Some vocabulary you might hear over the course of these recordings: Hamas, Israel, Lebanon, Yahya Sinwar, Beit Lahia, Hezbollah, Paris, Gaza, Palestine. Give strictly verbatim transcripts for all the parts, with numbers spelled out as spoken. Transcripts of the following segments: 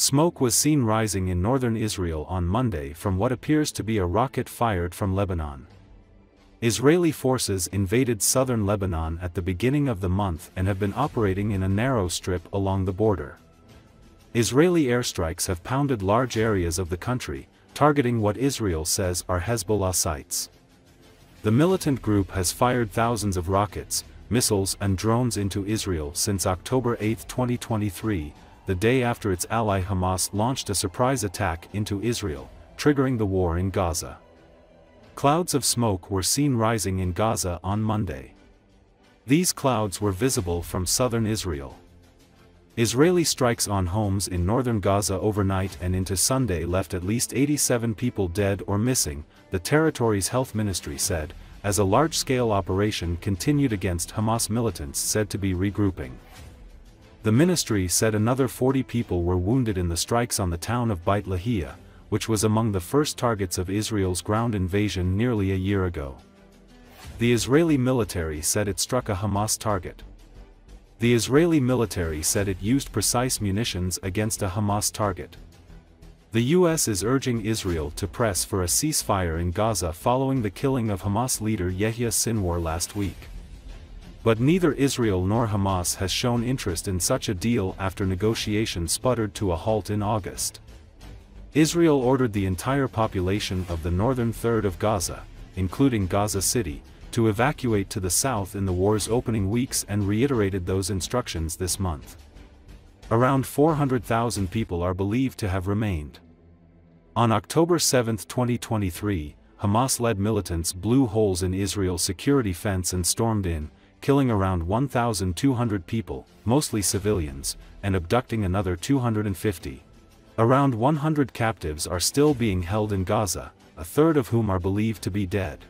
Smoke was seen rising in northern Israel on Monday from what appears to be a rocket fired from Lebanon. Israeli forces invaded southern Lebanon at the beginning of the month and have been operating in a narrow strip along the border. Israeli airstrikes have pounded large areas of the country, targeting what Israel says are Hezbollah sites. The militant group has fired thousands of rockets, missiles and drones into Israel since October eighth twenty twenty-three, the day after its ally Hamas launched a surprise attack into Israel, triggering the war in Gaza. Clouds of smoke were seen rising in Gaza on Monday. These clouds were visible from southern Israel. Israeli strikes on homes in northern Gaza overnight and into Sunday left at least eighty-seven people dead or missing, the territory's health ministry said, as a large-scale operation continued against Hamas militants said to be regrouping. The ministry said another forty people were wounded in the strikes on the town of Beit Lahia, which was among the first targets of Israel's ground invasion nearly a year ago. The Israeli military said it struck a Hamas target. The Israeli military said it used precise munitions against a Hamas target. The U S is urging Israel to press for a ceasefire in Gaza following the killing of Hamas leader Yahya Sinwar last week. But neither Israel nor Hamas has shown interest in such a deal after negotiations sputtered to a halt in August. Israel ordered the entire population of the northern third of Gaza, including Gaza City, to evacuate to the south in the war's opening weeks and reiterated those instructions this month. Around four hundred thousand people are believed to have remained. On October seventh twenty twenty-three, Hamas-led militants blew holes in Israel's security fence and stormed in, killing around one thousand two hundred people, mostly civilians, and abducting another two hundred fifty. Around one hundred captives are still being held in Gaza, a third of whom are believed to be dead.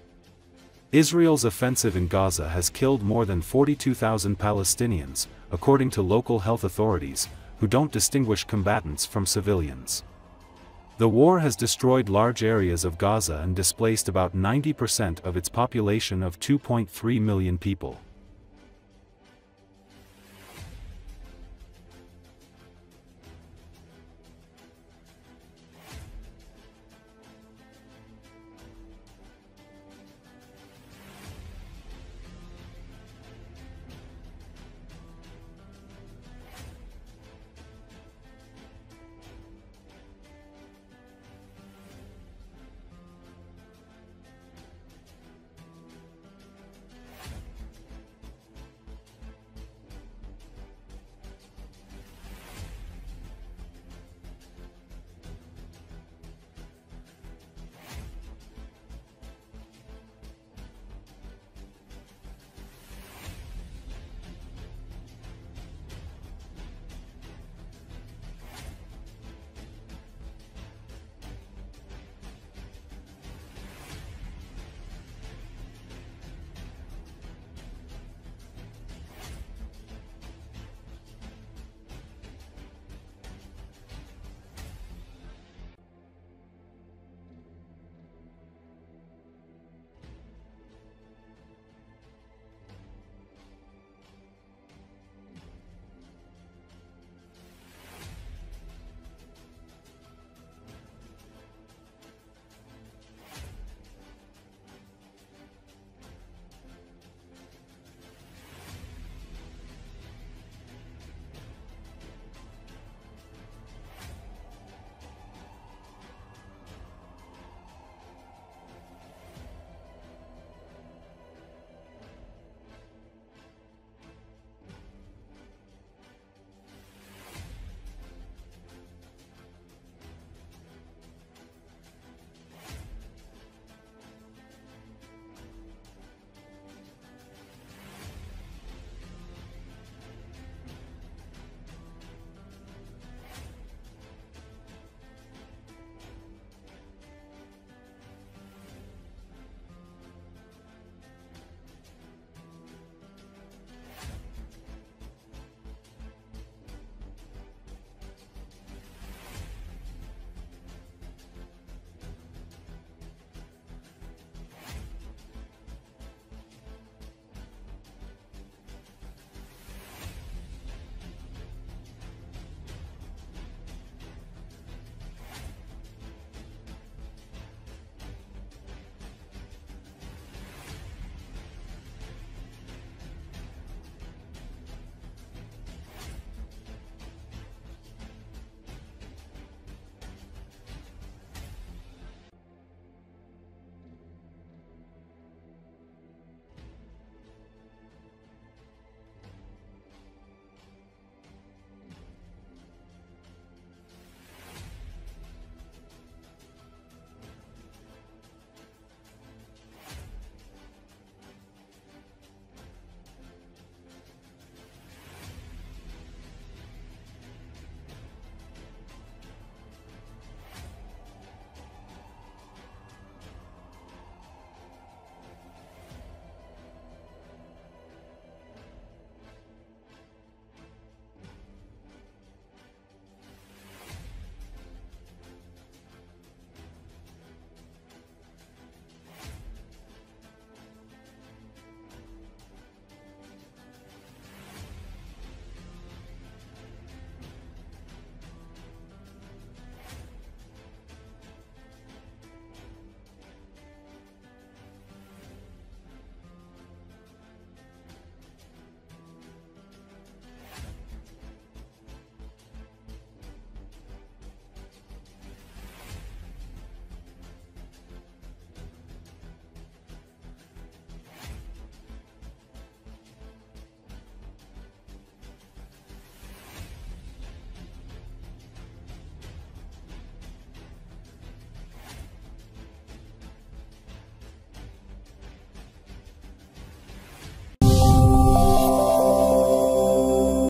Israel's offensive in Gaza has killed more than forty-two thousand Palestinians, according to local health authorities, who don't distinguish combatants from civilians. The war has destroyed large areas of Gaza and displaced about ninety percent of its population of two point three million people.